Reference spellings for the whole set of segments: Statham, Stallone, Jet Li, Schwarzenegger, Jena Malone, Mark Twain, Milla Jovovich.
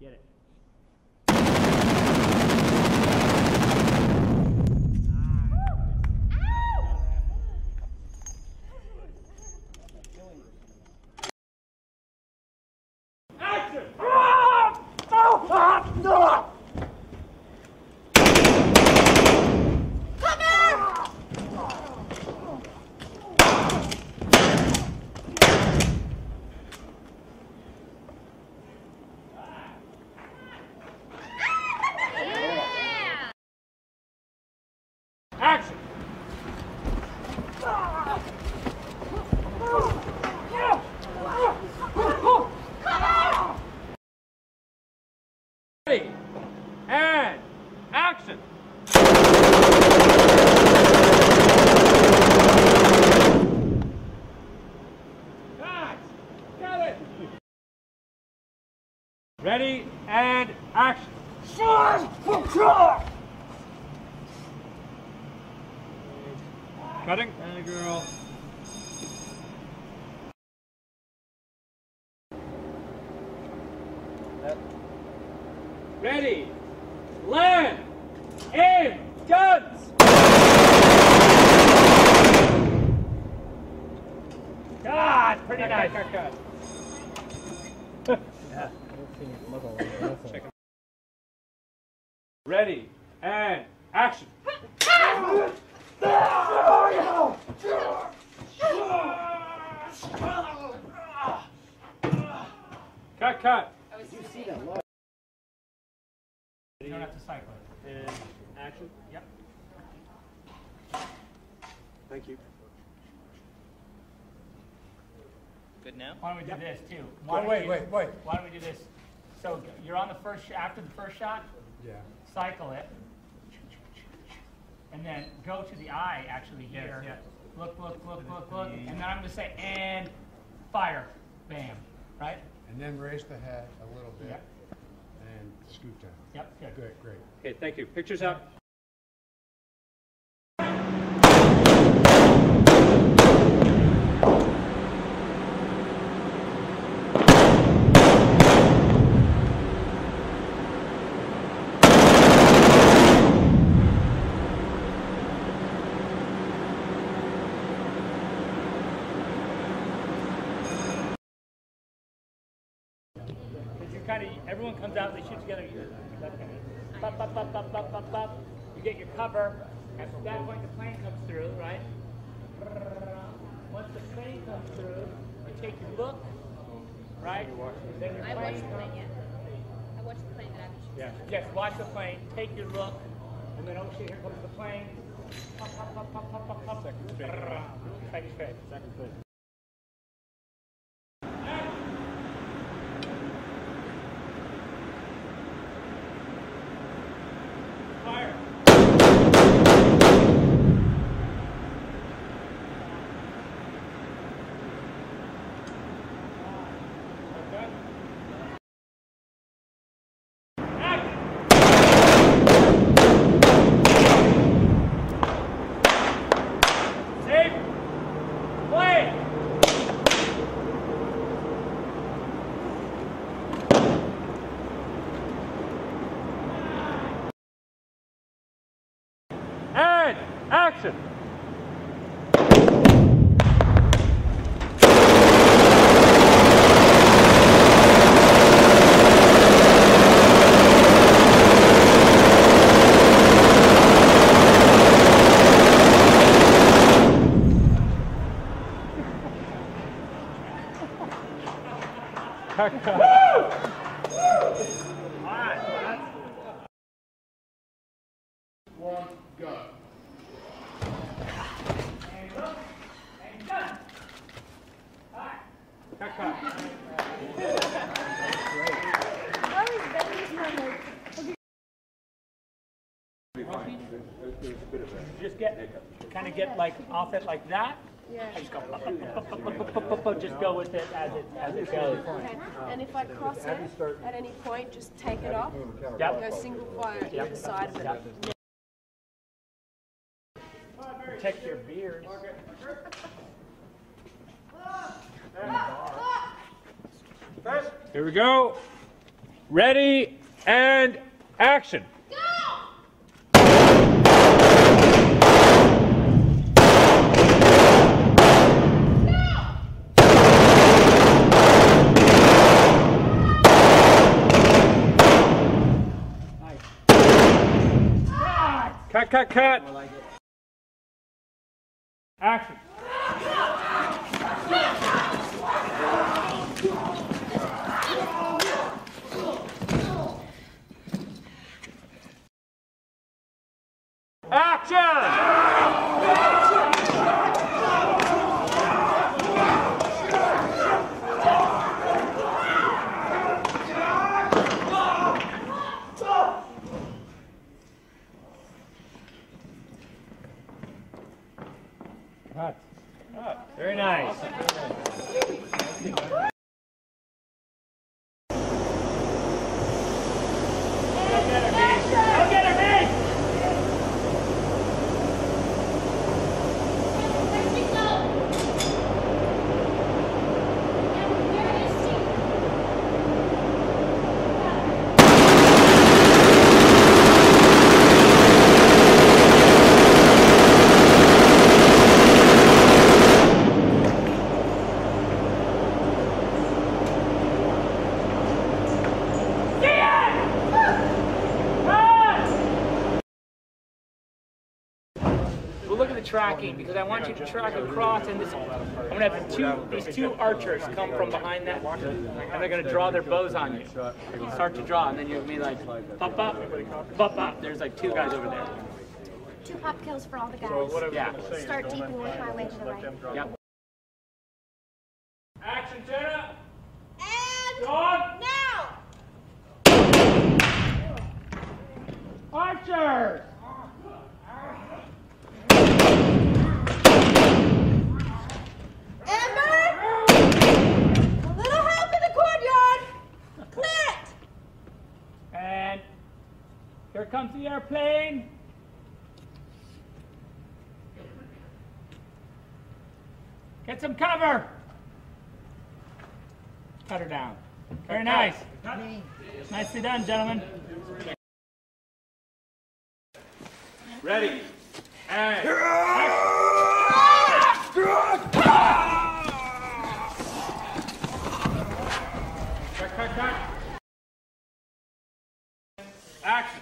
Get it. And action! Cut! Get it! Ready and action! Cutting. And a girl. Ready, land, aim, guns! God, pretty nice. Cut. Yeah, Check it. Ready, and action! Cut. Did you see that? You don't have to cycle it. And action. Yep. Thank you. Good now? Why don't we do this too? Wait. Why don't we do this? So you're on the first shot, after the first shot? Yeah. Cycle it. And then go to the eye actually here. Yes, yeah. Look. And then I'm going to say, and fire. Bam. Right? And then raise the head a little bit. Yep. And scoop down. Yep. Yeah. Great. Okay, thank you. Pictures up. Everyone comes out, they shoot together. Pop. You get your cover. At that point, the plane comes through, right? Once the plane comes through, you take your look, right? I watch the plane, yeah. I watch the plane that I'm shooting. Yeah. Yes, watch the plane, take your look, and then, oh shit, here comes the plane. Pop. Second straight. Action! One, go. Just kind of get like off it like that. Yeah. Just go with it as it goes. Okay. And if I cross it at any point, just take it off. Yep. Go single fire on either side of it. Yep. Protect your beard. Here we go. Ready and action. Cut, cut, cut. I like it. Action. Very nice. Tracking, because I want you to track across, and this, I'm going to have these two archers come from behind that, and they're going to draw their bows on you. Start to draw, and then you'll be like, pop up, pop up. There's like two guys over there. Two pop kills for all the guys. Yeah. Start deep and work my way to the right. Yep. Action, Jenna. And on. Now. Archers. Here comes the airplane. Get some cover. Cut her down. Very nice. Nicely done, gentlemen. Ready. And cut, cut, cut. Action.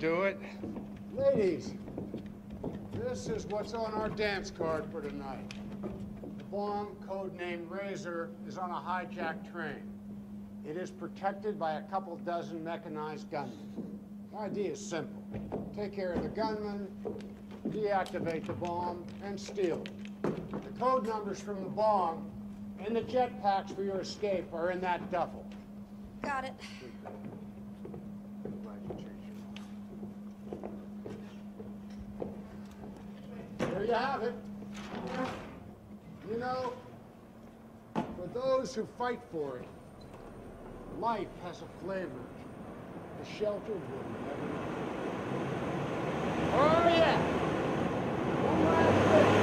do it. Ladies, this is what's on our dance card for tonight. The bomb, codenamed Razor, is on a hijacked train. It is protected by a couple dozen mechanized gunmen. The idea is simple. Take care of the gunmen, deactivate the bomb, and steal it. The code numbers from the bomb and the jetpacks for your escape are in that duffel. Got it. There you have it. You know, for those who fight for it, life has a flavor the shelter will never know. Oh, yeah! One last thing.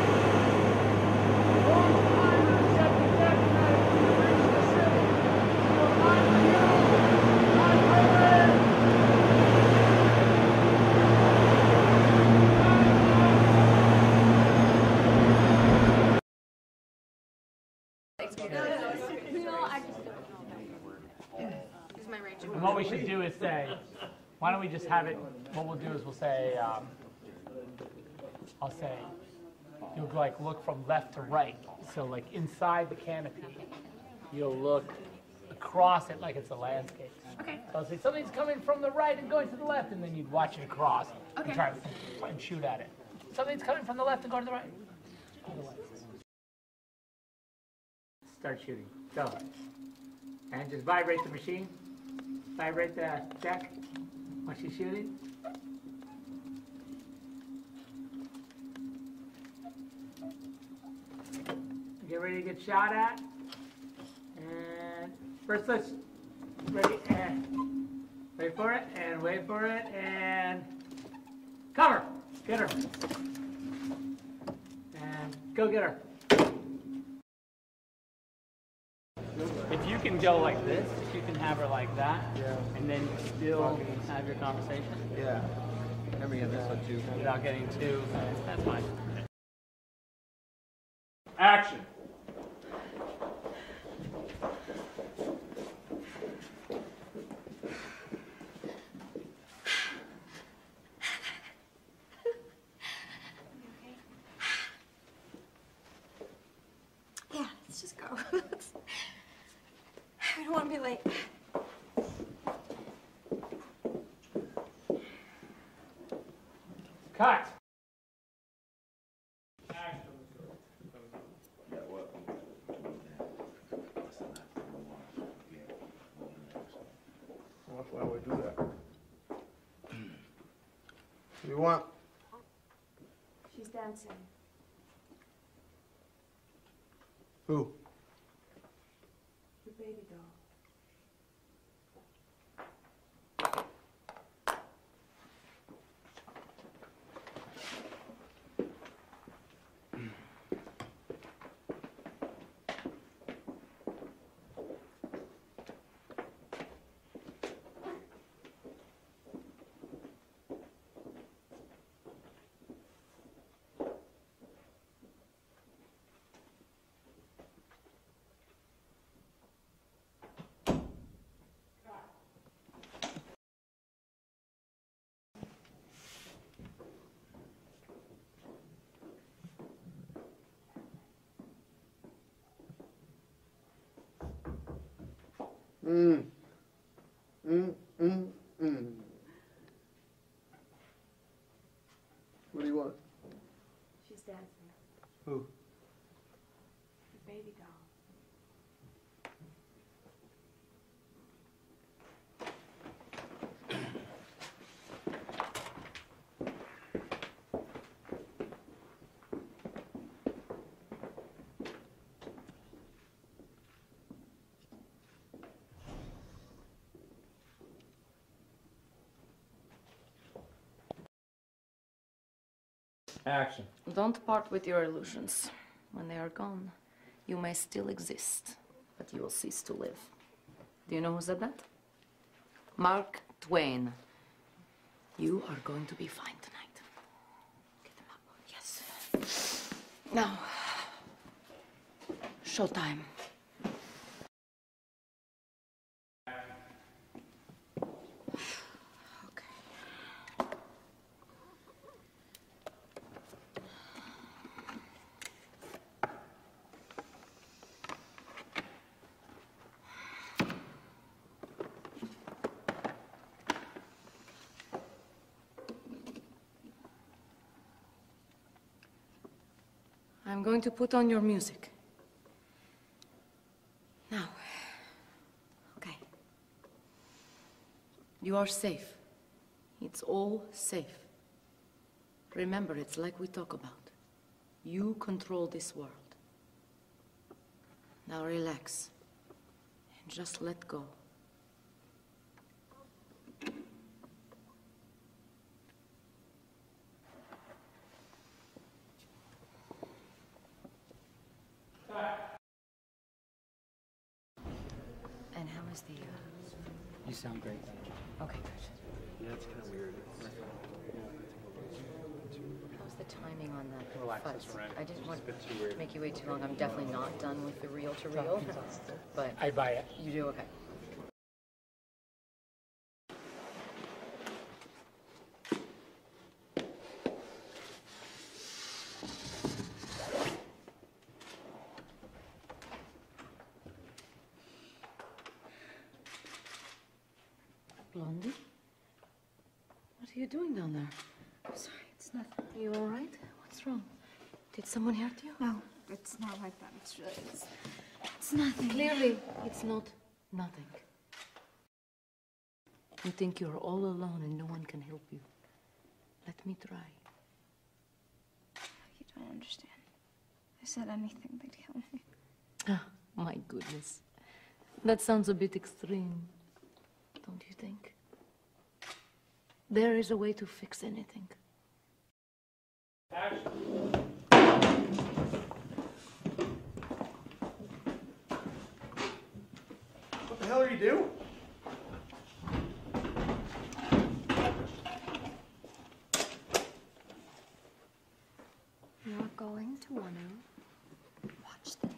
And what we should do is say, why don't we just have it, what we'll do is we'll say, I'll say, you'll like look from left to right. So like inside the canopy, you'll look across it like it's a landscape. Okay. So I'll say something's coming from the right and going to the left, and then you'd watch it across and try and shoot at it. Something's coming from the left and going to the right. Start shooting. Go. And just vibrate the machine. Vibrate the deck once you shoot it. Get ready to get shot at. And first let's wait for it, and wait for it, and cover. Get her. And go get her. If you can go like this, if you can have her like that, and then still have your conversation. Yeah. Remember you have this one too. Without getting too, that's fine. Action. Yeah, let's just go. I don't want to be late. Cut! That's why we do that. What do you want? She's dancing. Who? Baby doll. What do you want? She's dancing. Who? The baby doll. Action. Don't part with your illusions. When they are gone, you may still exist, but you will cease to live. Do you know who said that? Mark Twain. You are going to be fine tonight. Get them up. Yes. Now, showtime. Okay. I'm going to put on your music. Now, okay. You are safe. It's all safe. Remember, it's like we talk about. You control this world. Now relax and just let go. And how is the... You sound great. Okay, good. Yeah, it's kind of weird. How's the timing on that? Relax, that's right. I just want to make you wait too long. I'm definitely not done with the reel-to-reel, but... I buy it. You do? Okay. Blondie? What are you doing down there? I'm sorry, it's nothing. Are you all right? What's wrong? Did someone hurt you? No, it's not like that. It's really... It's nothing. Clearly, it's not nothing. You think you're all alone and no one can help you. Let me try. You don't understand. I said anything, they'd kill me. Ah, my goodness. That sounds a bit extreme. Don't you think? There is a way to fix anything. Action. What the hell are you doing? You're going to want to watch this.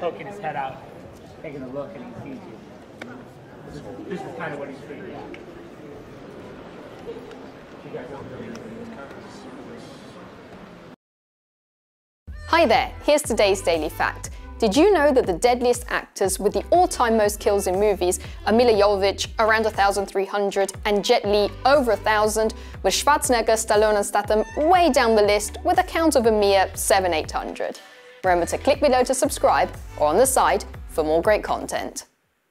Poking his head out, taking a look, and he sees you. This is kind of what he's figuring out. Hi there, here's today's Daily Fact. Did you know that the deadliest actors with the all-time most kills in movies are Milla Jovovich, around 1,300, and Jet Li, over 1,000, with Schwarzenegger, Stallone, and Statham way down the list with a count of a mere 7,800? Remember to click below to subscribe, or on the side, for more great content.